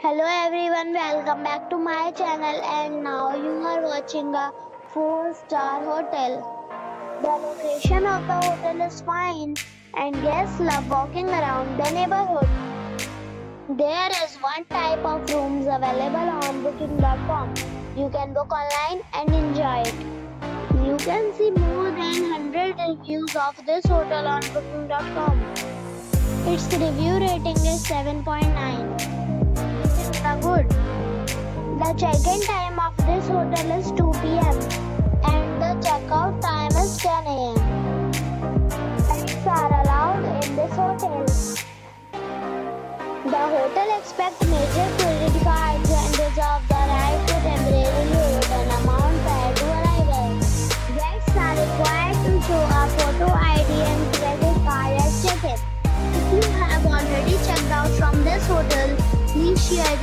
Hello everyone, welcome back to my channel, and now you are watching a 4-star hotel. The location of the hotel is fine and guests love walking around the neighborhood. There is one type of rooms available on booking.com. You can book online and enjoy it. You can see more than 100 reviews of this hotel on booking.com. Its review rating is 7.9. Good. The check-in time of this hotel is 2 p.m. and the check-out time is 10 a.m. Pets are allowed in this hotel. The hotel accepts major credit cards and reserves the right to temporarily hold an amount prior to arrival. Guests are required to show a photo ID and credit card at check-in. If you have already checked out from this hotel, please share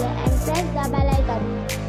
and press the bell icon